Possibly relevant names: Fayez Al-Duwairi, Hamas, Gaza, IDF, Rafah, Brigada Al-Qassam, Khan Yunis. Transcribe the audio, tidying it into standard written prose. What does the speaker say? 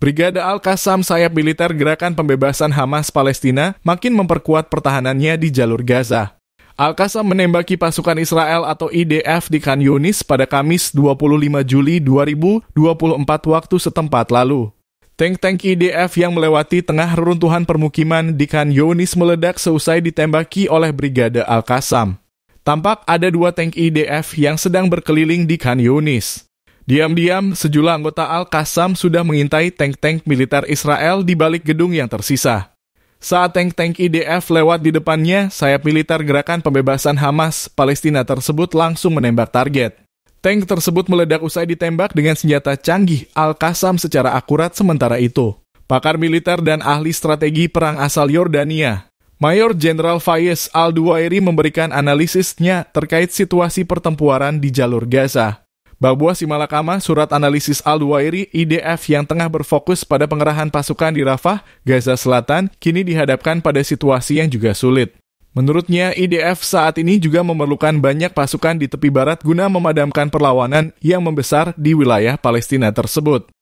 Brigada Al-Qassam, sayap militer gerakan pembebasan Hamas Palestina, makin memperkuat pertahanannya di jalur Gaza. Al-Qassam menembaki pasukan Israel atau IDF di Khan Yunis pada Kamis 25 Juli 2024 waktu setempat lalu. Tank-tank IDF yang melewati tengah reruntuhan permukiman di Khan Yunis meledak seusai ditembaki oleh Brigada Al-Qassam. Tampak ada 2 tank IDF yang sedang berkeliling di Khan Yunis. Diam-diam, sejumlah anggota Al-Qassam sudah mengintai tank-tank militer Israel di balik gedung yang tersisa. Saat tank-tank IDF lewat di depannya, sayap militer gerakan pembebasan Hamas Palestina tersebut langsung menembak target. Tank tersebut meledak usai ditembak dengan senjata canggih Al-Qassam secara akurat sementara itu. Pakar militer dan ahli strategi perang asal Yordania, Mayor Jenderal Fayez Al-Duwairi memberikan analisisnya terkait situasi pertempuran di jalur Gaza. Babua Simalakama, surat analisis Al-Duwairi, IDF yang tengah berfokus pada pengerahan pasukan di Rafah, Gaza Selatan, kini dihadapkan pada situasi yang juga sulit. Menurutnya, IDF saat ini juga memerlukan banyak pasukan di tepi barat guna memadamkan perlawanan yang membesar di wilayah Palestina tersebut.